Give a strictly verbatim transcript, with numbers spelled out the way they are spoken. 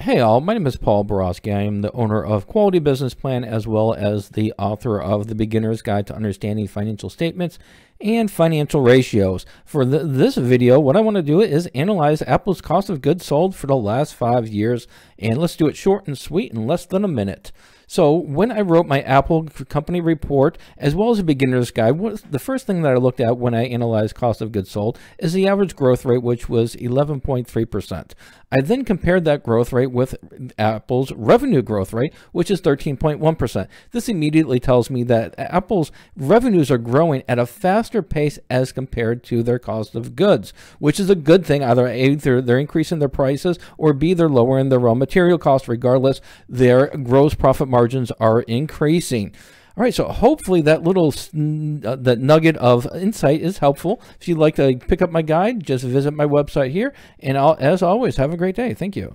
Hey all, my name is Paul Borosky. I am the owner of Quality Business Plan as well as the author of The Beginner's Guide to Understanding Financial Statements and Financial Ratios. For th this video, what I want to do is analyze Apple's cost of goods sold for the last five years, and let's do it short and sweet in less than a minute. So when I wrote my Apple company report, as well as a beginner's guide, what, the first thing that I looked at when I analyzed cost of goods sold is the average growth rate, which was eleven point three percent. I then compared that growth rate with Apple's revenue growth rate, which is thirteen point one percent. This immediately tells me that Apple's revenues are growing at a faster pace as compared to their cost of goods, which is a good thing. Either A, they're, they're increasing their prices, or B, they're lowering their raw material costs. Regardless, their gross profit margin margins are increasing. All right, so hopefully that little uh, that nugget of insight is helpful. If you'd like to pick up my guide, just visit my website here. And I'll, as always, have a great day. Thank you.